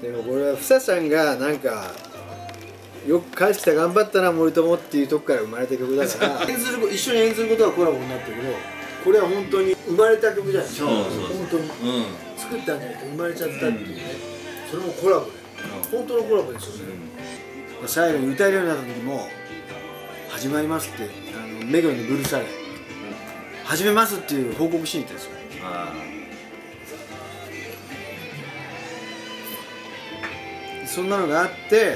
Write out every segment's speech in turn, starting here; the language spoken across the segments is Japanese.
でもこれは房さんがなんかよく返してきた、頑張ったな森友っていうとこから生まれた曲だから一緒に演ずることはコラボになってるけど、これは本当に生まれた曲じゃない。そうそうそう、本当に作ったんじゃなくて生まれちゃったっていうね。それもコラボで、本当のコラボですよね。最後に歌えるようになった時も「始まります」ってメグにブルーサレ「始めます」っていう報告しに行ったんですよ。そんなのがあって、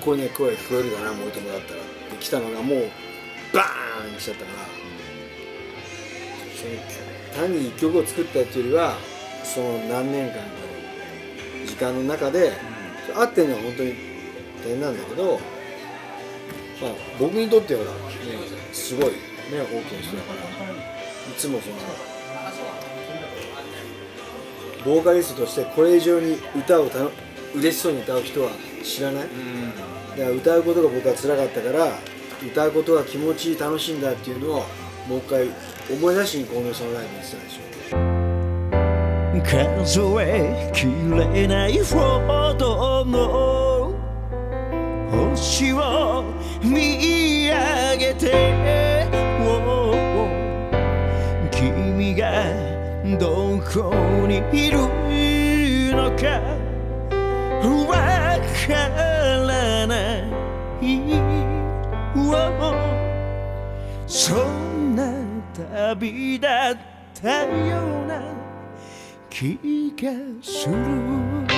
これね、声聞こえるかな森友だったらって来たのがもうバーンしちゃったから、単に1曲を作ったっていうよりは、その何年間の時間の中で合ってるのは本当に点なんだけど、まあ、僕にとってはすごいね、大きな人だから、いつもそのボーカリストとしてこれ以上に歌を嬉しそうに歌う人は知らない。だから歌うことが僕は辛かったから、歌うことが気持ちいい、楽しいんだっていうのをもう一回思い出しにこの人のライブにしたでしょ。数えきれないほどの星を見上げて、君がどこにいるのかわからない、そんな旅だったような気がする。